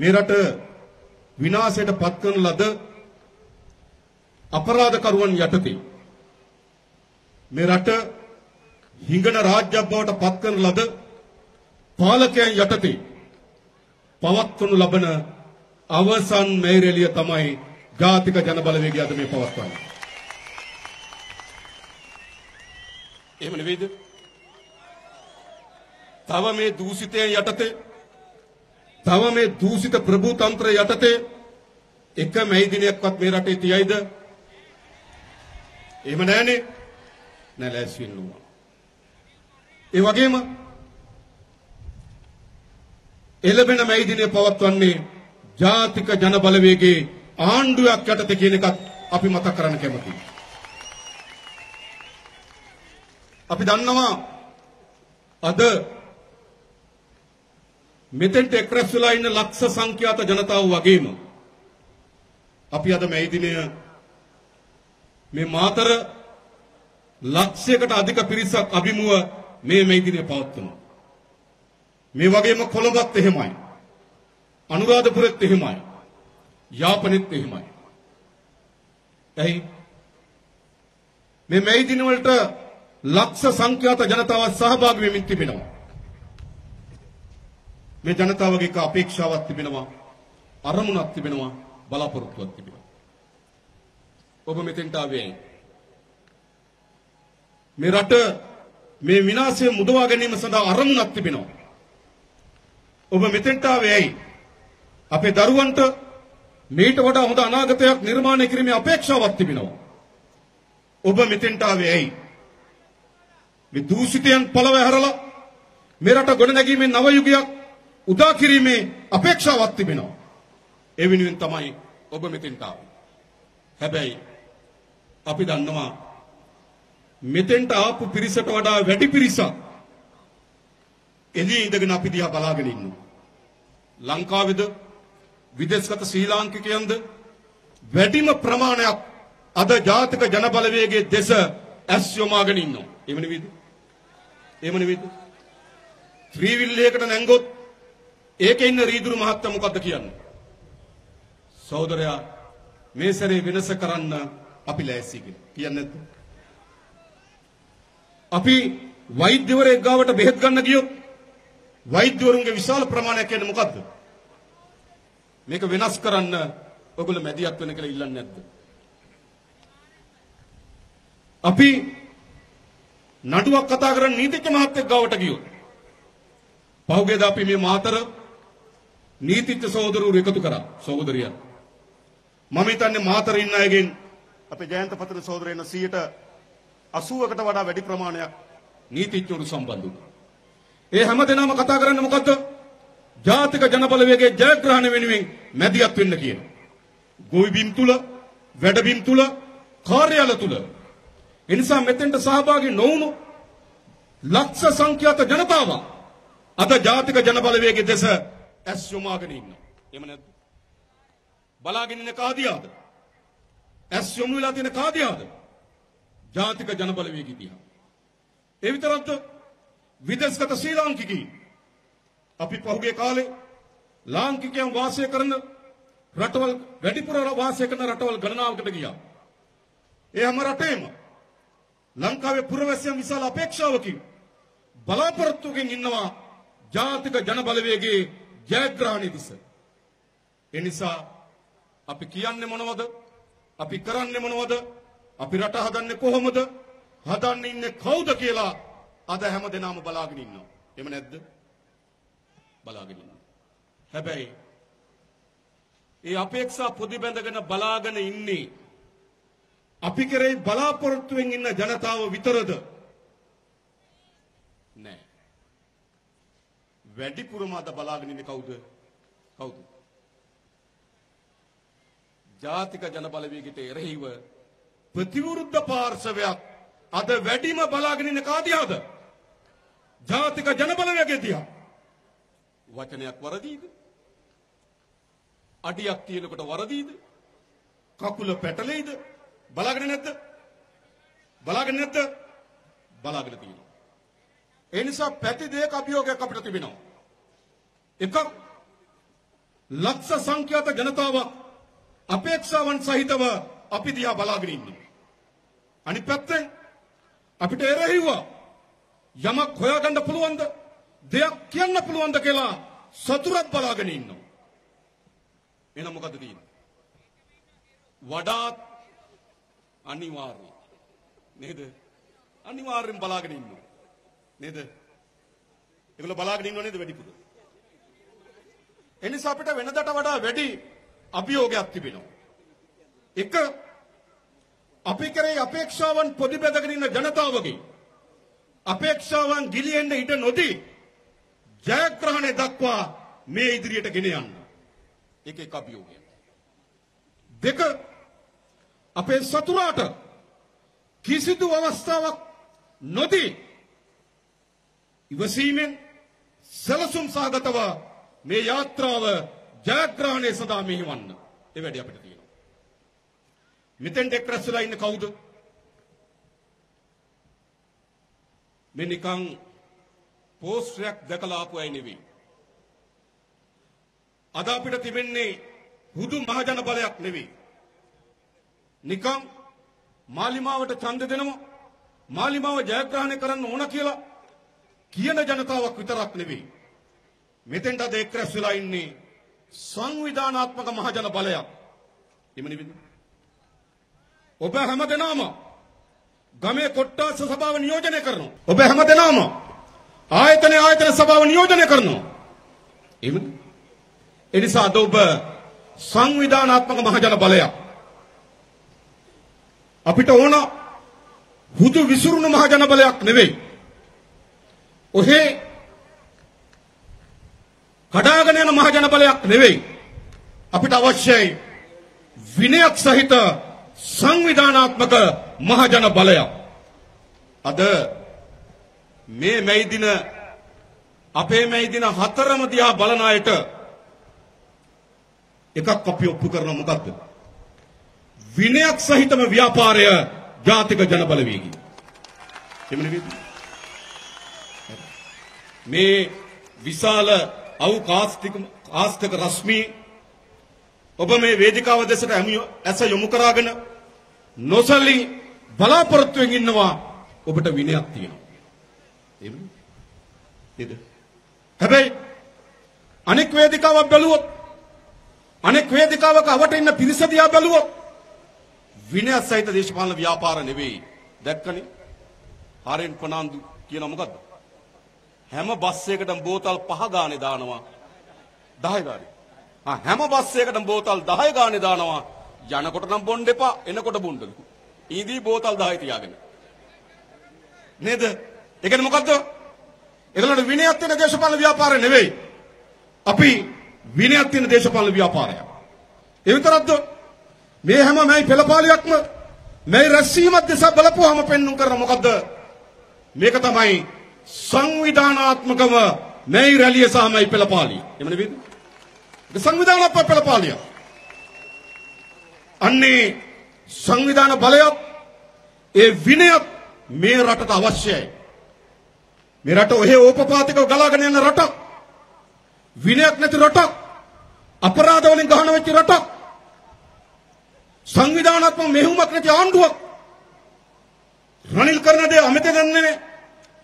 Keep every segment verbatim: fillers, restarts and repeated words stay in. මෙරට විනාශයට පත්වන ලද අපරාධකරුවන් යටතේ මෙරට හිඟන රාජ්‍යයක් බවට පත්වන ලද පාලකයන් යටතේ පවත්වනු ලබන අවසන් මෙහෙයලිය තමයි ජාතික ජනබලවේගය අද මේ පවත්වන්නේ. එහෙම නෙවෙයිද? තව මේ දූෂිතයන් යටතේ තව මේ දූෂිත ප්‍රභූතන්ත්‍රය යටතේ එක මේ දිනයක්වත් මේ රටේ තියයිද? එහෙම නැහනේ. නැලැස්වි වෙනවා. ඒ වගේම එළබෙන මේ දිනේ පවත්වන්නේ ජාතික ජන බලවේගයේ ආණ්ඩුවක් යටතේ කියන එකත් අපි මතක් කරන්න කැමතියි. අපි දන්නවා අද මෙතෙන්ට එක්රැස් වෙලා ඉන්න ලක්ෂ සංඛ්‍යාත ජනතාව වගේම අපි අද මේ දිනය මේ මාතර ලක්ෂයකට අධික පිරිසක් අභිමුව මේ මේ දිනේ පවත්වනවා. මේ වගේම කොළඹත් එහෙමයි, අනුරාධපුරෙත් එහෙමයි, යාපනෙත් එහෙමයි. එයි මේ මේ දින වලට ලක්ෂ සංඛ්‍යාත ජනතාව සහභාගී වෙමින් තිබෙනවා. මේ ජනතාවගේ එක අපේක්ෂාවක් තිබෙනවා, අරමුණක් තිබෙනවා, බලාපොරොත්තුවක් තිබෙනවා. ඔබ මෙතෙන්ට ආවේ මේ රට මේ විනාශය මුදවා ගැනීම සඳහා අරමුණක් තිබෙනවා. ඔබ මෙතෙන්ට ආවේයි අපේ දරුවන්ට මේට වඩා හොඳ අනාගතයක් නිර්මාණය කිරීමේ අපේක්ෂාවක් තිබෙනවා. ඔබ මෙතෙන්ට ආවේයි මේ දූෂිතයන් පළව හැරලා මේ රට ගොඩනැගීමේ නව යුගයක් උදා කිරීමේ අපේක්ෂාවක් තිබෙනවා. ඒ වෙනුවෙන් තමයි ඔබ මෙතෙන්ට ආවේ. හැබැයි අපි දන්නවා මෙතෙන්ට ආපු පිරිසට වඩා වැඩි පිරිසක් එළියේ ඉඳගෙන අපි දිහා බලාගෙන ඉන්නවා. ලංකාවේද විදේශගත ශ්‍රී ලාංකිකයන්ද වැඩිම ප්‍රමාණයක් අද ජාතික ජනබලවේගයේ දෙස ඇස් යොමාගෙන ඉන්නවා. එහෙම නෙවෙයිද? එහෙම නෙවෙයිද? ත්‍රිවිල්ලයකට නැංගොත් ඒකේ ඉන්න රීදුරු මහත්තයා මොකද්ද කියන්නේ? සහෝදරයා, මේ සැරේ වෙනස කරන්න අපි ලෑස්ති කියලා. කියන්නේ නැද්ද? අපි වෛද්‍යවරයෙක් ගාවට බෙහෙත් ගන්න ගියොත් වෛද්‍යවරුන්ගේ විශාල ප්‍රමාණයක් කියන්නේ මොකද්ද? මේක වෙනස් කරන්න ඔයගොල්ලෝ මැදිහත් වෙන කියලා ඉල්ලන්නේ නැද්ද? අපි නඩුවක් කතා කරන්න නීතිඥ මහත්තයෙක් ගාවට ගියොත් පහුගියද අපි මේ මාතර නීතිඥ සහෝදරවරු එකතු කරා. සහෝදරියන්, මම හිතන්නේ මාතර ඉන්න අයගෙන් අපේ ජයන්ත පතර සහෝදරයන සියයට අසූවකට වඩා වැඩි ප්‍රමාණයක් නීතිඥවරු සම්බන්ධ වුණා. ඒ හැමදෙනාම කතා කරන්නේ මොකද්ද? ජාතික ජනබලවේගයේ ජයග්‍රහණ වෙනුවෙන් මැදිහත් වෙන්න කියන. ගොවිබිම් තුල, වැඩබිම් තුල, කාර්යාල තුල. ඒ නිසා මෙතෙන්ට සහභාගී නොවුණු ලක්ෂ සංඛ්‍යාත ජනතාව අද ජාතික ජනබලවේගයේ දෙස ඇස් යොමාගෙන ඉන්නවා. එහෙම නැද්ද? බලාගෙන ඉන්න කාදියාද? ඇස් යොමු වෙලා තියෙන කාදියාද? ජාතික ජනබලවේගයේ දිහා. ඒ විතරක්ද? විදේශගත ශ්‍රී ලාංකිකයෝ අපි පහුගිය කාලේ ලාංකිකයන් වාසය කරන රටවල් වැඩිපුර වාසය කරන රටවල් ගණනාවකට ගියා. ඒ හැම රටේම ලංකාවේ පුරවැසියන් විශාල අපේක්ෂාවකින් බලාපොරොත්තුකින් ඉන්නවා ජාතික ජනබලවේගයේ ජයග්‍රහණය දිස. ඒ නිසා අපි කියන්නේ මොනවද? අපි කරන්නේ මොනවද? අපි රට හදන්නේ කොහොමද? හදන්න ඉන්නේ කවුද කියලා අද හැමදෙනාම බලාගෙන ඉන්නවා. එහෙම නැද්ද? බලාගෙන ඉන්නවා. හැබැයි ඒ අපේක්ෂා පොදි බැඳගෙන බලාගෙන ඉන්නේ අපි කරේ බලාපොරොත්තුෙන් ඉන්න ජනතාව විතරද? නෑ. වැඩිපුරම අද බලාගෙන ඉන්නේ කවුද? කවුද? ජාතික ජනබලවේගයට එරෙහිව ප්‍රතිවිරුද්ධ පාර්ශවයක් අද වැඩිම බලාගෙන ඉන්න කාදියාද? ජාතික ජනබලවේගය දිහා. වචනයක් වරදීද? අඩියක් තියෙනකොට වරදීද? කකුල පැටලෙයිද? බලාගෙන නැද්ද? බලාගෙන නැද්ද? බලාගෙන තියෙනවා. ඒ නිසා පැති දෙක අභියෝගයක් අපිට තිබෙනවා. එකක්, लक्ष संख्यात जनतावत् अपेक्षावन सहितव अपि दिया बलाग्री अनि पत्ते අපිට එරෙහිවා යමක් හොයාගන්න පුළුවන්ද දෙයක් කියන්න පුළුවන්ද කියලා සතුටක් බලාගෙන ඉන්නවා එහෙනම් මොකද තියෙන්නේ වඩාත් අනිවාර්ය නේද අනිවාර්යෙන් බලාගෙන ඉන්නවා නේද ඒගොල්ලෝ බලාගෙන ඉන්නව නේද වැඩිපුර එනිසා අපිට වෙනදට වඩා වැඩි අභියෝගයක් තිබෙනවා එක අපි කරේ අපේක්ෂාවන් පොඩි බෙදගෙන ඉන්න ජනතාවගේ අපේක්ෂාවන් ගිලින්න ඉඩ නොදී ජයග්‍රහණය දක්වා මේ ඉදිරියට ගෙන යන්න. ඒක එක අභියෝගයක්. දෙක අපේ සතුරාට කිසිදු අවස්ථාවක් නොදී ඉවසීමෙන් සලසුම් සාගතව මේ යාත්‍රාව ජයග්‍රහණය සඳහා මෙහෙවන්න. ඒ වැඩි අපිට තියෙනවා. මෙතෙන්ට එක් රැස්ලා ඉන්න කවුද? මේ නිකන් පෝස්ට් එකක් දැකලා ආපු අය නෙවෙයි. අද අපිට තිබෙන්නේ හුදු මහජන බලයක් නෙවෙයි. නිකන් මාලිමාවට ඡන්ද දෙනවා, මාලිමාව ජයග්‍රහණය කරන්න ඕන කියලා කියන ජනතාවක් විතරක් නෙවෙයි. මෙතෙන්ට අද එක් රැස්ලා ඉන්නේ සංවිධානාත්මක මහජන බලයක්. එහෙම නෙවෙයි. ඔබ හැමදෙනාම ගමේ කොට්ටාස සභාව නියෝජනය කරනවා. ඔබ හැමදෙනාම ආයතන ආයතන සභාව නියෝජනය කරනවා. එහෙමද? ඒ නිසා අද ඔබ සංවිධානාත්මක මහජන බලයක්. අපිට ඕන හුදු විසිරුණු මහජන බලයක් නෙවෙයි. ඔහේ කඩාගෙන යන මහජන බලයක් නෙවෙයි. අපිට අවශ්‍යයි විනයක් සහිත සංවිධානාත්මක මහජන බලය අද මේ මේ දින අපේ මේ දින හතරම දිහා බලන අයට එකක් අපි ඔප්පු කරන මොකද්ද විනයක් සහිතම ව්‍යාපාරය ජාතික ජන බලවේගය එමු නේද මේ විශාල අවකාශික ආස්තික රශ්මිය ඔබ මේ වේදිකාව දෙසට ඇස යොමු කරගෙන නොසලී බලාපොරොත්තුෙන් ඉන්නවා ඔබට විනයක් තියෙනවා එහෙමද නේද හැබැයි අනෙක් වේදිකාවක් බැලුවොත් අනෙක් වේදිකාවක අවට ඉන්න පිරිස දිහා බැලුවොත් විනය සහිත දේශපාලන ව්‍යාපාර නෙවෙයි දැක්කනේ හරෙන් පනන්දු කියන මොකද්ද හැම බස් එකකටම බෝතල් පහ ගානේ දානවා දහය ගානේ ආ හැම බස් එකකටම බෝතල් දහය ගානේ දානවා යනකොට නම් බොන්න එපා එනකොට බොන්නලු. ඊදී බෝතල් දහය තියාගෙන. නේද? ඒ කියන්නේ මොකද්ද? ඒගොල්ලෝ විනයක් තියෙන දේශපාලන ව්‍යාපාරය නෙවෙයි. අපි විනයක් තියෙන දේශපාලන ව්‍යාපාරයක්. ඒ විතරක්ද? මේ හැම මේ පෙළපාලියක්ම මේ රැස්වීම දිහා බලපුවාම පෙන්වන්න කරන මොකද්ද? මේක තමයි සංවිධානාත්මකව මේ රැළිය සහ මේ පෙළපාලිය. එහෙම නෙවෙයිද? ඒක සංවිධානාත්මක පෙළපාලියක්. අන්නේ සංවිධාන බලයත් ඒ විනයත් මේ රටට අවශ්‍යයි මේ රට ඔහේ ඕපපාතිකව ගලාගෙන යන රටක් විනයක් නැති රටක් අපරාධ වලින් ගහන වෙච්ච රටක් සංවිධානාත්මක මෙහෙයුමක් නැති ආණ්ඩුවක් රනිල් කරන දේ අමතක දන්නේ නැහැ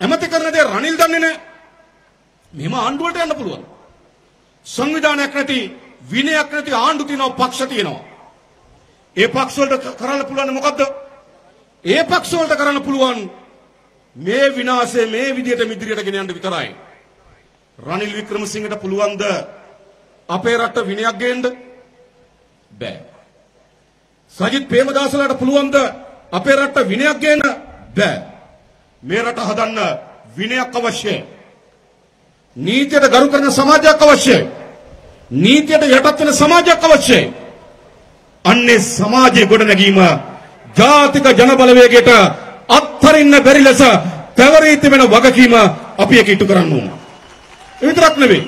අමතක කරන දේ රනිල් දන්නේ නැහැ මෙහෙම ආණ්ඩුවට යන්න පුළුවන් සංවිධානයක් නැති විනයක් නැති ආණ්ඩු තියෙනවා පක්ෂ තියෙනවා ඒ පක්ෂ වලට කරන්න පුළුවන් මොකද්ද? ඒ පක්ෂ වලට කරන්න පුළුවන් මේ විනාශය මේ විදියට මිදිරියට ගෙන යන්න විතරයි. රනිල් වික්‍රමසිංහට පුළුවන්ද අපේ රට විනයක් ගේන්න? බෑ. සජිත් ප්‍රේමදාසලාට පුළුවන්ද අපේ රට විනයක් ගේන්න? බෑ. මේ රට හදන්න විනයක් අවශ්‍යයි. නීතියට ගරු කරන සමාජයක් අවශ්‍යයි. නීතියට යටත් වෙන සමාජයක් අවශ්‍යයි. අන්නේ සමාජයේ ගොඩනැගීම ජාතික ජන බලවේගයට අත්හරින්න බැරි ලෙස පැවරී තිබෙන වගකීම අපි ඒක ඉටු කරන්න ඕන. ඒ විතරක් නෙවෙයි.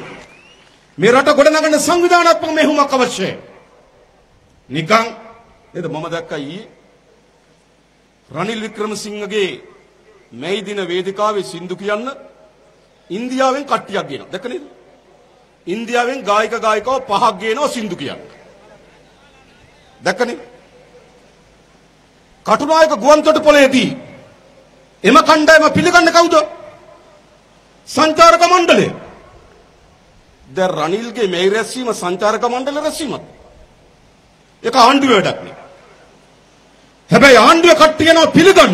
මේ රට ගොඩනගන සංවිධානාත්මක මෙහෙයුමක් අවශ්‍යයි. නිකන් නේද මම දැක්කා ඊ රනිල් වික්‍රමසිංහගේ මේ දින වේදිකාවේ සින්දු කියන්න ඉන්දියාවෙන් කට්ටියක් ගෙනවා. දැක්ක නේද? ඉන්දියාවෙන් ගායක ගායිකව පහක් ගේනවා සින්දු කියන්න. දැක්කනේ? කටුනායක ගුවන්තොටුපළේදී එම කණ්ඩායම පිළිගන්නේ කවුද? සංචාරක මණ්ඩලය. ද රනිල්ගේ මේ රැස්වීම සංචාරක මණ්ඩල රැස්වීමක්. ඒක ආණ්ඩුවේ වැඩක් නේ. හැබැයි ආණ්ඩුවේ කට්ටිය යනවා පිළිගන්න.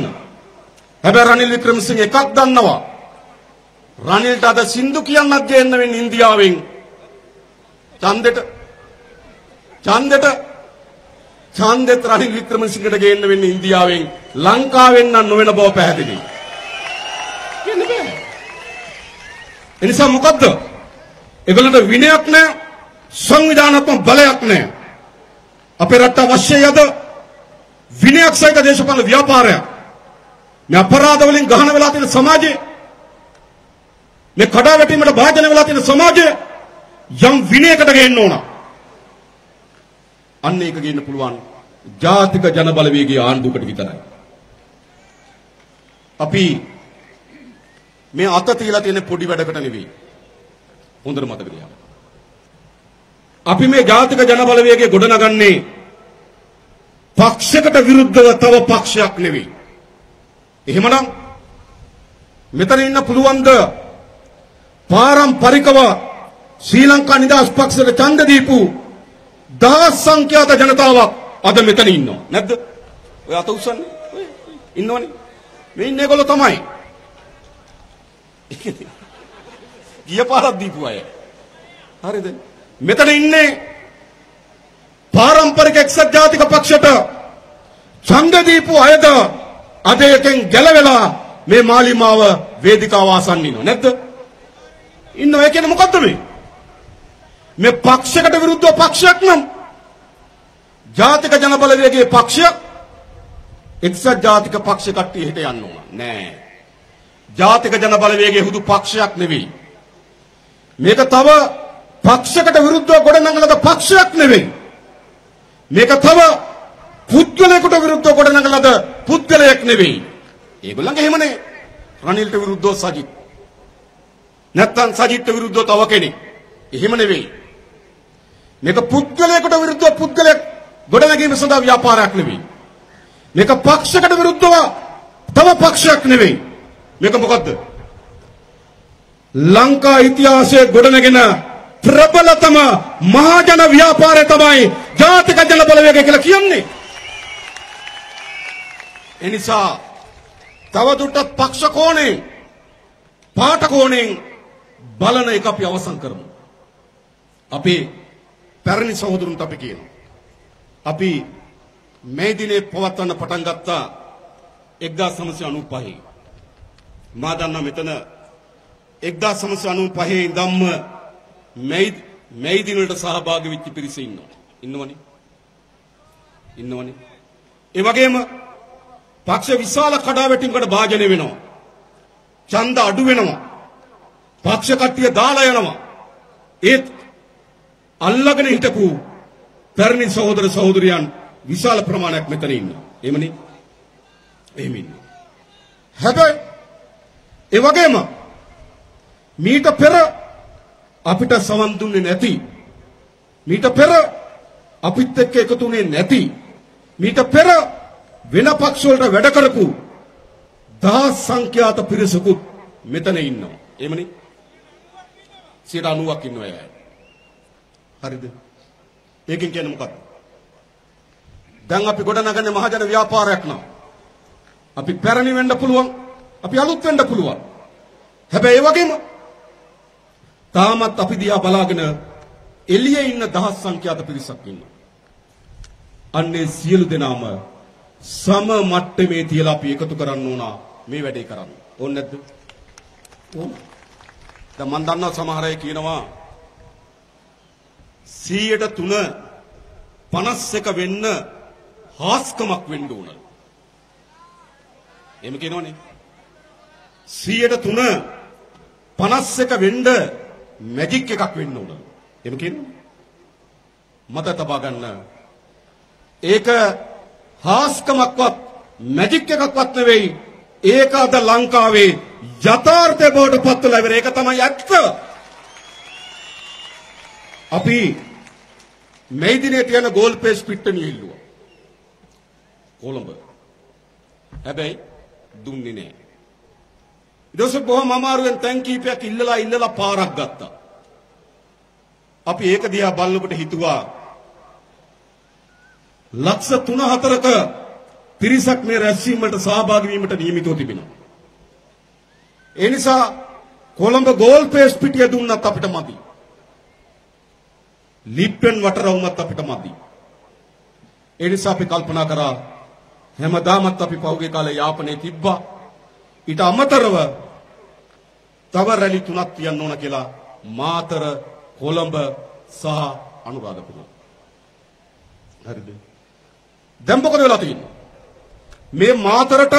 හැබැයි රනිල් වික්‍රමසිංහ එකක් දන්නවා. රනිල්ට අද සින්දු කියන්නත් ගේන්න වෙන්නේ ඉන්දියාවෙන්. ඡන්දෙට ඡන්දෙට ඡන්දෙට රනිල් වික්‍රමසිංහට ගේන්න වෙන්නේ ඉන්දියාවෙන්. ලංකාවෙන් නම් නොවන බව පැහැදිලියි. කියන්නේ බෑ. එනිසා මොකද්ද? ඒගොල්ලන්ට විනයක් නැහැ, සංවිධානාත්මක බලයක් නැහැ. අපේ රට අවශ්‍යයි අද විනයක් සහිත දේශපාලන ව්‍යාපාරයක්. මේ අපරාධ වලින් ගහන වෙලා තියෙන සමාජයේ, මේ කඩාවැටීමට භාජන වෙලා තියෙන සමාජයේ යම් විනයකට ගෙන්න ඕන. අන්න ඒක ගෙන්න පුළුවන් ජාතික ජන බලවේගයේ ආණ්ඩුවකට විතරයි. අපි මේ අත තියලා තියෙන පොඩි වැඩකට නෙවෙයි. හොඳට මතක තියාගන්න. අපි මේ ජාතික ජන බලවේගය ගොඩනගන්නේ පක්ෂයකට විරුද්ධව තව පක්ෂයක් නෙවෙයි. එහෙමනම් මෙතන ඉන්න පුළුවන්ද පාරම්පරිකව ශ්‍රී ලංකා නිදහස් පක්ෂයට ඡන්ද දීපු දහස් සංඛ්‍යාත ජනතාවක් අද මෙතන ඉන්නවා නැද්ද? ඔය අත උස්සන්නේ ඔය ඉන්නවනේ. මේ ඉන්නේ ඒගොල්ලෝ තමයි. ගිය පාරක් දීපු අය. හරිද? මෙතන ඉන්නේ පාරම්පරික එක්සත් ජාතික පක්ෂයට ඡන්ද දීපු අයද අද එකෙන් ගැලවෙලා මේ මාලිමාව වේදිකාව ආසන්න ඉන්නව නැද්ද? ඉන්නව. ඒ කියන්නේ මොකද්ද මේ? මේ පක්ෂයකට විරුද්ධව පක්ෂයක් නම් ජාතික ජන බලවේගයේ පක්ෂය එක්සත් ජාතික පක්ෂ කට්ටිය හිට යන්න ඕන නෑ. ජාතික ජන බලවේගයේ හුදු පක්ෂයක් නෙවෙයි. මේක තව පක්ෂයකට විරුද්ධව ගොඩනගලද පක්ෂයක් නෙවෙයි. මේක තව පුද්ගලයෙකුට විරුද්ධව ගොඩනගලද පුද්ගලයෙක් නෙවෙයි. ඒගොල්ලන්ගේ එහෙමනේ. රනිල්ට විරුද්ධව සජිත්, නැත්නම් සජිත්ට විරුද්ධව තව කෙනෙක්. එහෙම නෙවෙයි. මේක පුද්ගලයෙකුට විරුද්ධව පුද්ගලයෙක් ගොඩනැගීම සඳහා ව්‍යාපාරයක් නෙවෙයි. මේක පක්ෂයකට විරුද්ධව තව පක්ෂයක් නෙවෙයි. මේක මොකද්ද? ලංකා ඉතිහාසයේ ගොඩනැගෙන ප්‍රබලතම මහජන ව්‍යාපාරය තමයි ජාතික ජන බලවේගය කියලා කියන්නේ. එනිසා තවදුරටත් පක්ෂ කෝණයෙන්, පාට කෝණයෙන් බලන එක අපි අවසන් කරමු. අපේ පැරණි සහෝදරුන්ට අපි කියනවා. අපි මේ දිනේ පවත්වන්න පටන් ගත්තා එක්දාස් නවසිය අනූපහේ. මා දන්නා මෙතන එක්දාස් නවසිය අනූපහේ ඉඳන්ම මේ මේ දින වලට සහභාගී වෙච්ච පිරිස ඉන්නවා. ඉන්නවනේ. ඉන්නවනේ. ඒ වගේම පක්ෂ විශාල කඩාවැටීමකට භාජනය වෙනවා. ඡන්ද අඩු වෙනවා. පක්ෂ කට්ටිය දාලා යනවා. ඒත් අල්ලගෙන හිටපු පැරණි සහෝදර සහෝදරියන් විශාල ප්‍රමාණයක් මෙතන ඉන්නවා. එහෙමනේ. එහෙම ඉන්නවා. හැබැයි ඒ වගේම මීට පෙර අපිට සමන් දුන්නේ නැති, මීට පෙර අපිත් එක්ක එකතුුනේ නැති, මීට පෙර වෙන පක්ෂවලට වැඩ කරපු දහස් සංඛ්‍යාත පිරිසකුත් මෙතන ඉන්නවා. එහෙමනේ. සියයට අනූපහක් ඉන්නවා අය. හරිද? ඒකෙන් කියන්නේ මොකක්ද? දැන් අපි ගොඩනගන්නේ මහජන ව්‍යාපාරයක් නම් අපි පැරණි වෙන්න පුළුවන්, අපි අලුත් වෙන්න පුළුවන්. හැබැයි ඒ වගේම තාමත් අපි දිහා බලාගෙන එළියේ ඉන්න දහස් සංඛ්‍යාත පිරිසක් ඉන්නවා. අන්නේ සියලු දෙනාම සම මට්ටමේ තියලා අපි එකතු කරන්න ඕන මේ වැඩේ කරන්න. ඕන නැද්ද? ඕන. දැන් මම දන්නවා සමහර අය කියනවා සියයට තුන පනස් එක වෙන්න හාස්කමක් වෙන්න ඕන. එහෙම කියනවනේ. සියයට තුන පනස් එක වෙන්න මැජික් එකක් වෙන්න ඕන. එහෙම කියනවා. මත තබා ගන්න. ඒක හාස්කමක්වත් මැජික් එකක්වත් නෙවෙයි. ඒක අද ලංකාවේ යථාර්ථය බවට පත් වෙලා ඉවරයි. ඒක තමයි ඇත්ත. අපි මේ දිනේ තියෙන ගෝල් පේස් පිට්ටනිය හිල්ලුවා. කොළඹ. හැබැයි දුන්නේ නෑ. ඊදොස් බොහොම අමාරුවෙන් තැන් කීපයක් ඉල්ලලා ඉල්ලලා පාරක් ගත්තා. අපි ඒක දිහා බල්ලුකට හිතුවා ලක්ෂ තුන හතරක පිරිසක් මේ රැස්වීමට සහභාගී වීමට නියමිතව තිබෙනවා. ඒ නිසා කොළඹ ගෝල් පේස් පිටිය දුන්නත් අපිට මදි. ලිප්ටන් වටරවුමත් අපිට මදි. ඒ නිසා අපි කල්පනා කරා හැමදාමත් අපි පහුගිය කාලේ යාපනයේ තිබ්බා. ඊට අමතරව තව රැලි තුනක් තියන්න ඕන කියලා මාතර, කොළඹ සහ අනුරාධපුර. හරිද? දැන් මොකද වෙලා තියෙන්නේ? මේ මාතරට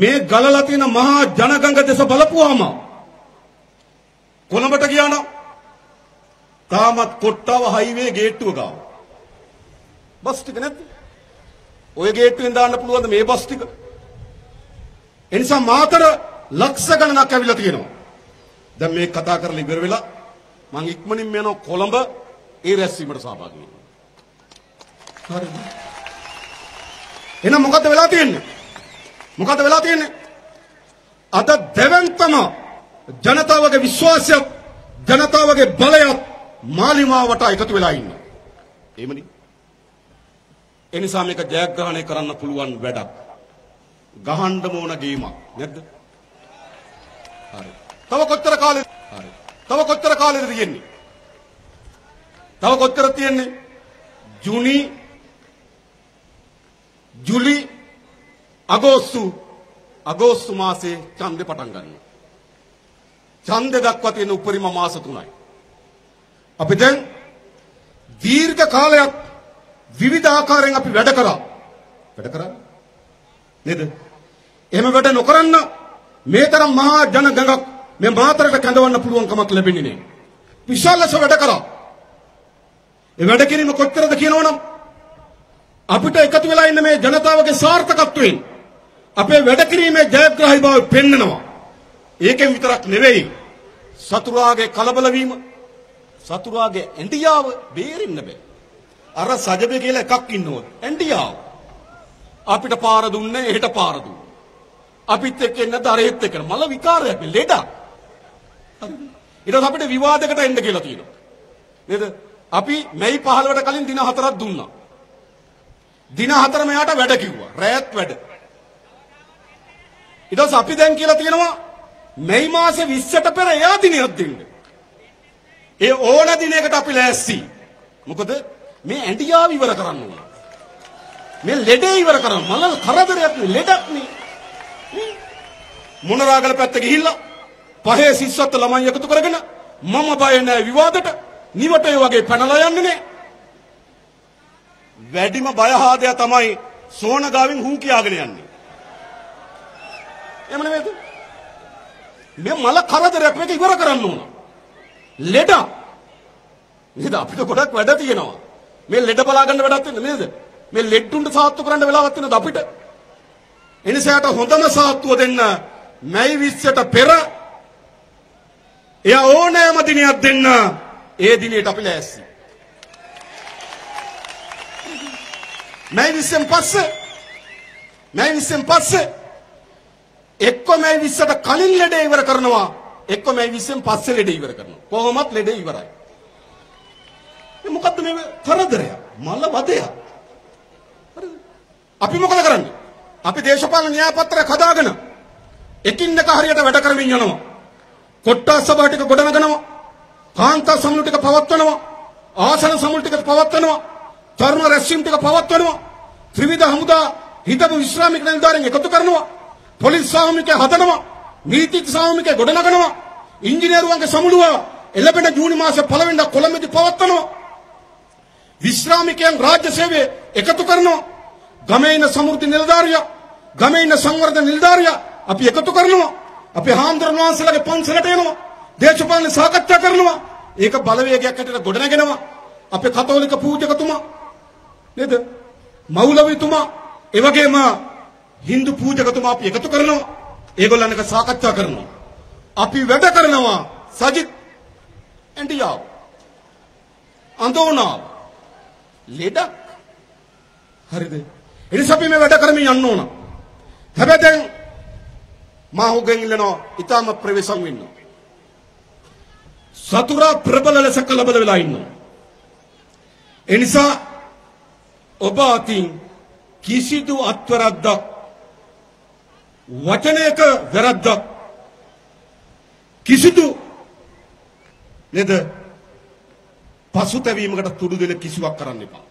මේ ගලලා තියෙන මහා ජනගංග දෙස බලපුවාම කොළඹට ගියානම් තාමත් කොට්ටාව හයිවේ ගේට්ටුව ගාව බස් ටික නැද්ද? ඔය ගේට්ටුවෙන් දාන්න පුළුවන් මේ බස් ටික. ඒ නිසා මාතර ලක්ෂ ගණනක් ඇවිල්ලා තියෙනවා. දැන් මේ කතා කරලා ඉවර වෙලා මම ඉක්මනින්ම යනවා කොළඹ ඒ රැස්වීමට සහභාගී වෙන්න. හරිද? එහෙනම් මොකද වෙලා තියෙන්නේ? මොකද වෙලා තියෙන්නේ? අද දෙවන්තම ජනතාවගේ විශ්වාසයත් ජනතාවගේ බලයත් මාලිමාවට එකතු වෙලා ඉන්නේ. එහෙමනේ. ඒ නිසා මේක ජයග්‍රහණය කරන්න පුළුවන් වැඩක්. ගහන්න ඕන ගේමක්. නැද්ද? හරි. තව කොච්චර කාලෙද? හරි. තව කොච්චර කාලෙද තියෙන්නේ? තව කොච්චර තියෙන්නේ? ජුනි ජුලි අගෝස්තු අගෝස්තු මාසේ ඡන්දේ පටන් ගන්නවා. ඡන්දේ දක්වා තියෙන උපරිම මාස තුනයි. අපි දැන් දීර්ඝ කාලයක් විවිධ ආකාරයෙන් අපි වැඩ කරා. වැඩ කරා නේද? එහෙම වැඩ නොකරන මේ තරම් මහා ජනගඟක් මේ මාතරට කැඳවන්න පුළුවන් කමක් ලැබෙන්නේ නෑ. විශාල ලෙස වැඩ කරා. ඒ වැඩ කිරීම කොච්චරද කියනවනම් අපිට එකතු වෙලා ඉන්න මේ ජනතාවගේ සාර්ථකත්වයෙන් අපේ වැඩ කිරීමේ ජයග්‍රහී බව පෙන්නනවා. ඒකෙන් විතරක් නෙවෙයි සතුරාගේ කලබල වීම, සතුරාගේ ඇඬියාව බේරෙන්න බෑ. අර සජබේ කියලා එකක් ඉන්නවද? ඇඬියාව. අපිට පාර දුන්නේ එහෙට පාර දුන්නේ. අපිත් එක්ක නැද අරහෙත් එක්ක මල විකාරයක් නේ ලෙඩක්. හරිද? ඊට පස්සේ අපිට විවාදයකට එන්න කියලා තියෙනවා. නේද? අපි මේ පහළවට කලින් දින හතරක් දුන්නා. දින හතර මෙයාට වැඩ කිව්වා. රැයත් වැඩ. ඊට පස්සේ අපි දැන් කියලා තියෙනවා මේ මාසේ විස්සට පෙර එයා දිනයක් දෙන්න. ඒ ඕන දිනයකට අපි ලෑස්ති. මොකද මේ ඇඬියාව ඉවර කරන්න ඕන. මේ ලෙඩේ ඉවර කරන්න. මල කරදරයක් නේ ලෙඩක් නේ. මොනරාගල පැත්ත ගිහිල්ලා පහේ සිස්සත් ළමයි එකතු කරගෙන මම බය නැහැ විවාදට නිවට ඒ වගේ පැනලා යන්නේ නේ. වැඩිම බයහාදයා තමයි සෝනගාවෙන් හූ කියාගෙන යන්නේ. එහෙම නෙමෙයිද? මේ මල කරදරයක් මේක ඉවර කරන්න ඕන. ලෙඩ. නේද? අපිට ගොඩක් වැඩ තියෙනවා. මේ ලෙඩ බලා ගන්න වැඩක් තියෙන නේද? මේ ලෙඩුන්ට සාත්තු කරන්න වෙලාවක් තියෙනවද අපිට? එනිසාට හොඳම සාත්තුව දෙන්න මැයි විස්සට පෙර එයා ඕනෑම දිනයක් දෙන්න. ඒ දිනේට අපි ලෑස්ති. මැයි විස්සෙන් පස්සේ මැයි විස්සෙන් පස්සේ එක්ක මැයි විස්සට කලින් ලෙඩේ ඉවර කරනවා, එක්ක මැයි විස්සෙන් පස්සේ ලෙඩේ ඉවර කරනවා. කොහොමත් ලෙඩේ ඉවරයි. මේ මොකද්ද මේ කරදරය? මල වදයක්. හරිද? අපි මොකද කරන්නේ? අපි දේශපාලන න්‍යායපත්‍රයක් හදාගෙන එකින් එක හරියට වැඩ කරමින් යනවා. කොට්ටාස් සභා ටික ගොඩනගනවා. කාන්තා සමුළු ටික පවත්වනවා. ආසන සමුළු ටික පවත්වනවා. තරුණ රැස්වීම් ටික පවත්වනවා. ත්‍රිවිධ හමුදා හිතපු විශ්‍රාමික නිලධාරීන් එකතු කරනවා. පොලිස් සාමිකය හදනවා. නීති සාමිකය ගොඩනගනවා. ඉංජිනේරුවන්ගේ සමුළුව එළඹෙන ජූනි මාසේ පළවෙනිදා කොළඹදී පවත්වනවා. විශ්‍රාමිකයන් රාජ්‍ය සේවයේ එකතු කරනවා. ගමේ ඉන්න සමෘද්ධි නිලධාරියා, ගමේ ඉන්න සංවර්ධන නිලධාරියා අපි එකතු කරනවා. අපි හාමුදුරුවෝ වහන්සේලාගේ පන්සලට එනවා. දේශපාලන සාකච්ඡා කරනවා. ඒක බලවේගයක් ඇටියට ගොඩනගෙනවා. අපේ කතෝලික පූජකතුමා නේද? මෞලවිතුමා, ඒ වගේම Hindu පූජකතුමා අපි එකතු කරනවා. ඒගොල්ලන් එක සාකච්ඡා කරනවා. අපි වැඩ කරනවා. සජිත් ඇන්ටියා අඳෝනාව ලෙඩක්. හරිද? ඒ නිසා අපි මේ වැඩ කරමින් යන්න ඕන. හැබැයි දැන් මා හොගෙන් ඉල්ලනවා ඊටම ප්‍රවේශම් වෙන්න. සතුරා ප්‍රබල ලෙස කලබල වෙලා ඉන්න. ඒ නිසා ඔබ අතින් කිසිදු අත්වරද්දක් වචනයක වැරද්දක් කිසිදු නේද පසුතැවීමකට තුඩු දෙන කිසිවක් කරන්න එපා.